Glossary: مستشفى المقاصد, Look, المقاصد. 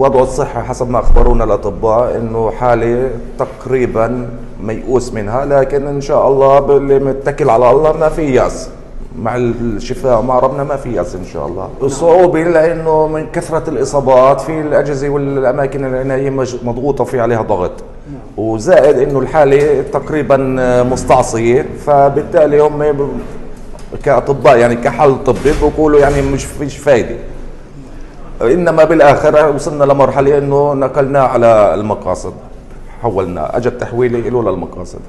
وضعه الصحي حسب ما أخبرونا الأطباء إنه حالة تقريبا ميؤوس منها، لكن إن شاء الله اللي متكل على الله ما في يأس، مع الشفاء ومع ربنا ما في يأس إن شاء الله. الصعوبة لأنه من كثرة الإصابات في الأجهزة والأماكن اللي هي مضغوطة في عليها ضغط، وزائد إنه الحالة تقريبا مستعصية، فبالتالي هم كأطباء يعني كحل طبي بقولوا يعني مش فيش فايدة، إنما بالآخر وصلنا لمرحلة إنه نقلناه على المقاصد، حولناه، أجت تحويلة له للمقاصد.